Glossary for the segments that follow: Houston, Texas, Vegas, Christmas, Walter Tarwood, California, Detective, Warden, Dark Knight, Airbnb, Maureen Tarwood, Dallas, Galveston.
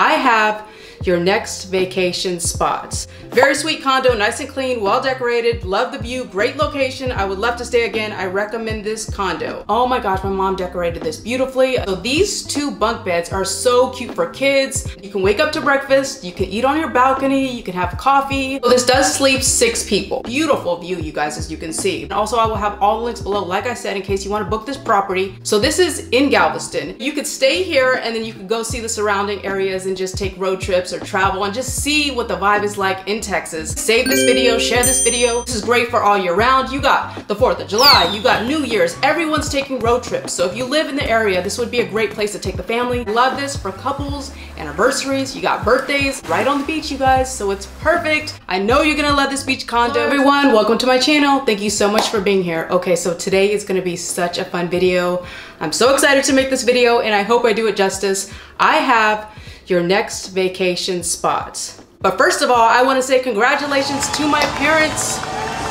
I have your next vacation spots. Very sweet condo, nice and clean, well decorated, love the view, great location. I would love to stay again. I recommend this condo. Oh my gosh, my mom decorated this beautifully. So these two bunk beds are so cute for kids. You can wake up to breakfast, you can eat on your balcony, you can have coffee. So this does sleep 6 people. Beautiful view, you guys, as you can see. And also I will have all the links below, like I said, in case you want to book this property. So this is in Galveston. You could stay here and then you could go see the surrounding areas and just take road trips or travel and just see what the vibe is like in Texas. Save this video, share this video. This is great for all year round. You got the 4th of July, you got New Year's. Everyone's taking road trips. So if you live in the area, this would be a great place to take the family. Love this for couples, anniversaries. You got birthdays right on the beach, you guys. So it's perfect. I know you're gonna love this beach condo. Everyone, welcome to my channel. Thank you so much for being here. Okay, so today is gonna be such a fun video. I'm so excited to make this video and I hope I do it justice. I have your next vacation spots. But first of all, I want to say congratulations to my parents,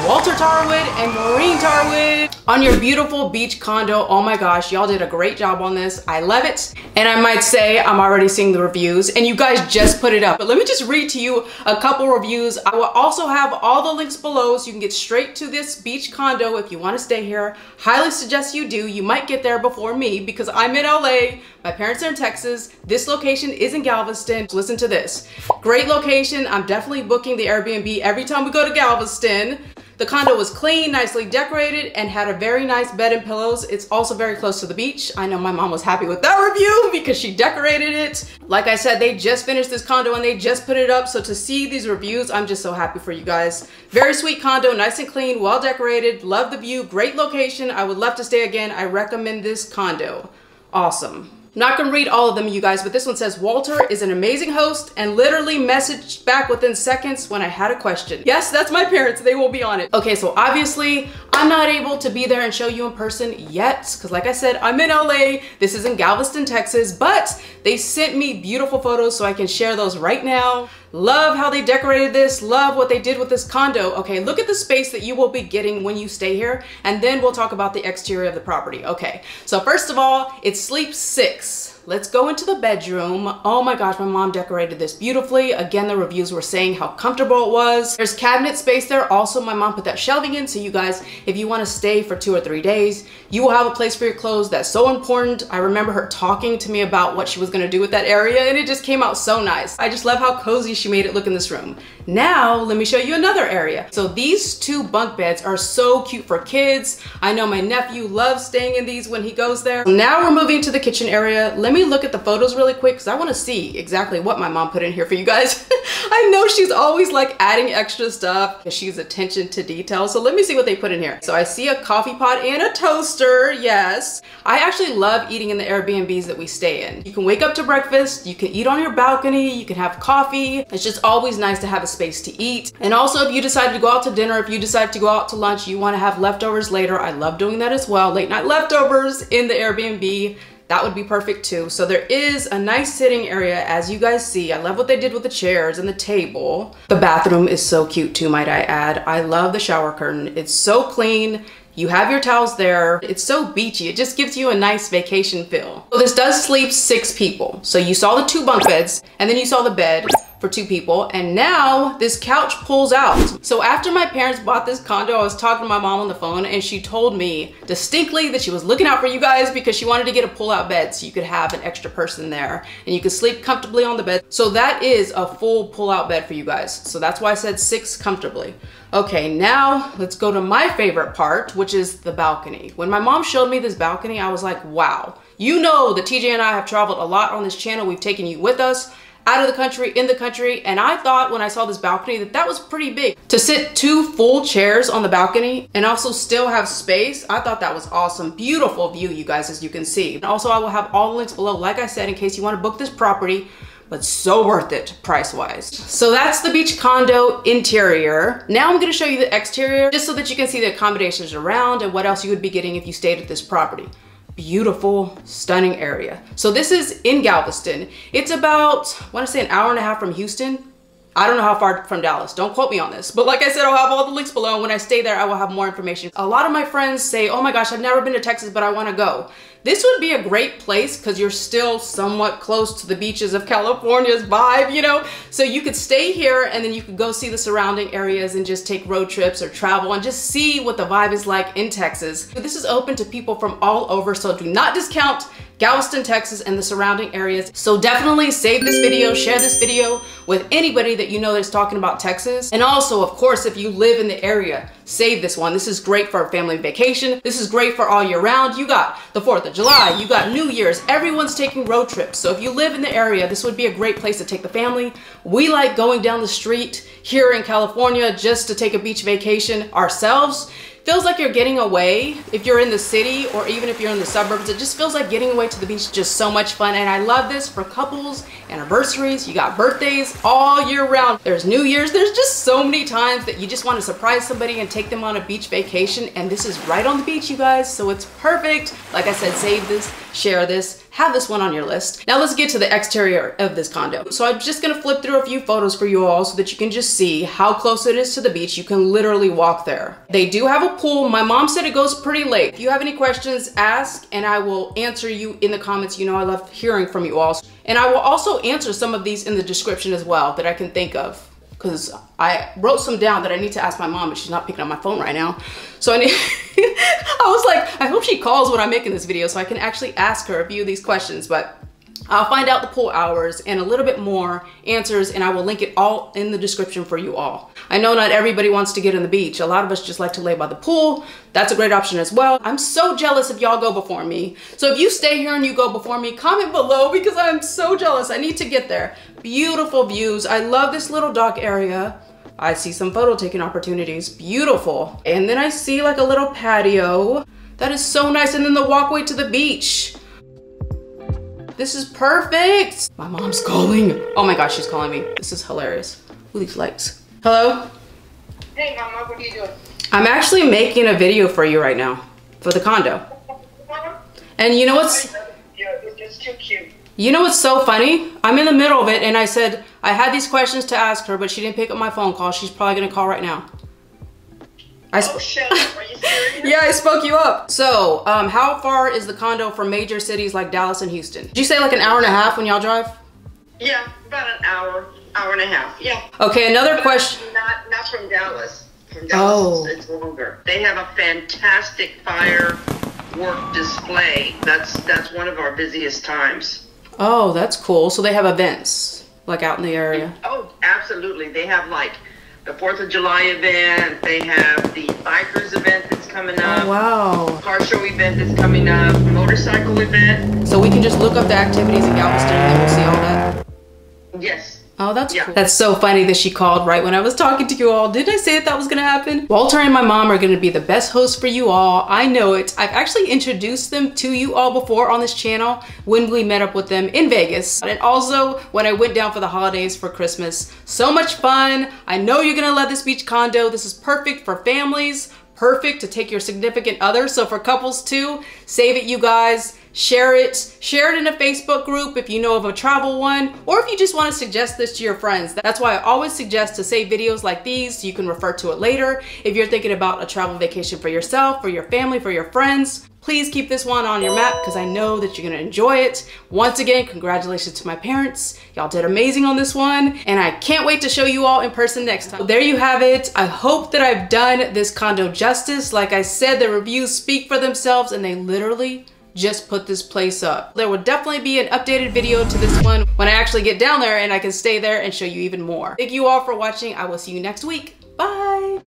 Walter Tarwood and Maureen Tarwood, on your beautiful beach condo. Oh my gosh, y'all did a great job on this. I love it. And I might say I'm already seeing the reviews and you guys just put it up. But let me just read to you a couple reviews. I will also have all the links below so you can get straight to this beach condo if you want to stay here. Highly suggest you do. You might get there before me because I'm in LA. My parents are in Texas. This location is in Galveston. Listen to this. Great location. I'm definitely booking the Airbnb every time we go to Galveston. The condo was clean, nicely decorated, and had a very nice bed and pillows. It's also very close to the beach. I know my mom was happy with that review because she decorated it. Like I said, they just finished this condo and they just put it up. So to see these reviews, I'm just so happy for you guys. Very sweet condo, nice and clean, well decorated, love the view, great location. I would love to stay again. I recommend this condo. Awesome. Not gonna read all of them, you guys, but this one says, Walter is an amazing host and literally messaged back within seconds when I had a question. Yes, that's my parents, they will be on it. Okay, so obviously I'm not able to be there and show you in person yet, because like I said, I'm in LA, this is in Galveston, Texas, but they sent me beautiful photos so I can share those right now. Love how they decorated this, love what they did with this condo. Okay, look at the space that you will be getting when you stay here, and then we'll talk about the exterior of the property. Okay, so first of all, it sleeps 6. Let's go into the bedroom. Oh my gosh, my mom decorated this beautifully. Again, the reviews were saying how comfortable it was. There's cabinet space there. Also, my mom put that shelving in, so you guys, if you want to stay for 2 or 3 days, you will have a place for your clothes. That's so important. I remember her talking to me about what she was going to do with that area, and it just came out so nice. I just love how cozy she made it look in this room. Now, let me show you another area. So these two bunk beds are so cute for kids. I know my nephew loves staying in these when he goes there. Now we're moving to the kitchen area. Let me look at the photos really quick because I want to see exactly what my mom put in here for you guys. I know she's always like adding extra stuff. She's attention to detail. So let me see what they put in here. So I see a coffee pot and a toaster. Yes. I actually love eating in the Airbnbs that we stay in. You can wake up to breakfast. You can eat on your balcony. You can have coffee. It's just always nice to have a space to eat. And also if you decide to go out to dinner, if you decide to go out to lunch, you want to have leftovers later. I love doing that as well. Late night leftovers in the Airbnb. That would be perfect too. So there is a nice sitting area, as you guys see. I love what they did with the chairs and the table. The bathroom is so cute too, might I add. I love the shower curtain. It's so clean. You have your towels there. It's so beachy. It just gives you a nice vacation feel. So this does sleep 6 people. So you saw the 2 bunk beds and then you saw the bed for 2 people, and now this couch pulls out. So after my parents bought this condo, I was talking to my mom on the phone and she told me distinctly that she was looking out for you guys because she wanted to get a pull-out bed so you could have an extra person there and you could sleep comfortably on the bed. So that is a full pull-out bed for you guys. So that's why I said 6 comfortably. Okay, now let's go to my favorite part, which is the balcony. When my mom showed me this balcony, I was like, wow. You know that TJ and I have traveled a lot on this channel. We've taken you with us. Out of the country, in the country, and I thought when I saw this balcony that that was pretty big. To sit 2 full chairs on the balcony and also still have space, I thought that was awesome. Beautiful view, you guys, as you can see. And also I will have all the links below, like I said, in case you want to book this property, but so worth it price-wise. So that's the beach condo interior. Now I'm gonna show you the exterior just so that you can see the accommodations around and what else you would be getting if you stayed at this property. Beautiful, stunning area. So this is in Galveston. It's about, I want to say, an hour and a half from Houston. I don't know how far from Dallas. Don't quote me on this. But like I said, I'll have all the links below. When I stay there, I will have more information. A lot of my friends say, oh my gosh, I've never been to Texas, but I want to go. This would be a great place because you're still somewhat close to the beaches of California's vibe, you know? So you could stay here and then you could go see the surrounding areas and just take road trips or travel and just see what the vibe is like in Texas. This is open to people from all over, so do not discount Galveston, Texas and the surrounding areas. So definitely save this video, share this video with anybody that you know that's talking about Texas. And also, of course, if you live in the area, save this one. This is great for a family vacation. This is great for all year round. You got the 4th of July, you got New Year's. Everyone's taking road trips. So if you live in the area, this would be a great place to take the family. We like going down the street here in California just to take a beach vacation ourselves. Feels like you're getting away. If you're in the city or even if you're in the suburbs, it just feels like getting away to the beach. Just so much fun. And I love this for couples, anniversaries, you got birthdays all year round. There's New Year's. There's just so many times that you just want to surprise somebody and take them on a beach vacation. And this is right on the beach, you guys. So it's perfect. Like I said, save this, share this, have this one on your list. Now let's get to the exterior of this condo. So I'm just gonna flip through a few photos for you all so that you can just see how close it is to the beach. You can literally walk there. They do have a pool. My mom said it goes pretty late. If you have any questions, ask, and I will answer you in the comments. You know I love hearing from you all. And I will also answer some of these in the description as well that I can think of, because I wrote some down that I need to ask my mom, but she's not picking up my phone right now. So I need I was like, I hope she calls when I'm making this video so I can actually ask her a few of these questions, but I'll find out the pool hours and a little bit more answers, and I will link it all in the description for you all. I know not everybody wants to get on the beach. A lot of us just like to lay by the pool. That's a great option as well. I'm so jealous if y'all go before me. So if you stay here and you go before me, comment below because I'm so jealous. I need to get there. Beautiful views. I love this little dock area. I see some photo taking opportunities. Beautiful. And then I see like a little patio. That is so nice. And then the walkway to the beach. This is perfect. My mom's calling. Oh my gosh, she's calling me. This is hilarious. Ooh, these lights. Hello? Hey, Mama, what are you doing? I'm actually making a video for you right now for the condo. And you know what's... It's too cute. You know what's so funny? I'm in the middle of it and I said, I had these questions to ask her, but she didn't pick up my phone call. She's probably gonna call right now. Oh shit, are you serious? Yeah, I spoke you up. So, how far is the condo from major cities like Dallas and Houston? Did you say like an hour and a half when y'all drive? Yeah, about an hour, hour and a half, yeah. Okay, another question. Not from Dallas. From Dallas, oh. It's longer. They have a fantastic firework display. That's one of our busiest times. Oh, that's cool. So they have events, like out in the area? Oh, absolutely. They have like the 4th of July event, they have the bikers event that's coming up. Oh, wow. Car show event that's coming up, motorcycle event. So we can just look up the activities in Galveston and we'll see all that? Yes. Oh, that's cool. That's so funny that she called right when I was talking to you all. Didn't I say that was gonna happen? Walter and my mom are gonna be the best hosts for you all. I know it. I've actually introduced them to you all before on this channel when we met up with them in Vegas. And also when I went down for the holidays for Christmas. So much fun. I know you're gonna love this beach condo. This is perfect for families, perfect to take your significant other. So for couples too, save it, you guys. Share it in a Facebook group if you know of a travel one, or if you just want to suggest this to your friends. That's why I always suggest to save videos like these so you can refer to it later. If you're thinking about a travel vacation for yourself, for your family, for your friends, please keep this one on your map because I know that you're gonna enjoy it. Once again, congratulations to my parents. Y'all did amazing on this one and I can't wait to show you all in person next time. So there you have it. I hope that I've done this condo justice. Like I said, the reviews speak for themselves and they literally just put this place up. There will definitely be an updated video to this one when I actually get down there and I can stay there and show you even more. Thank you all for watching. I will see you next week. Bye.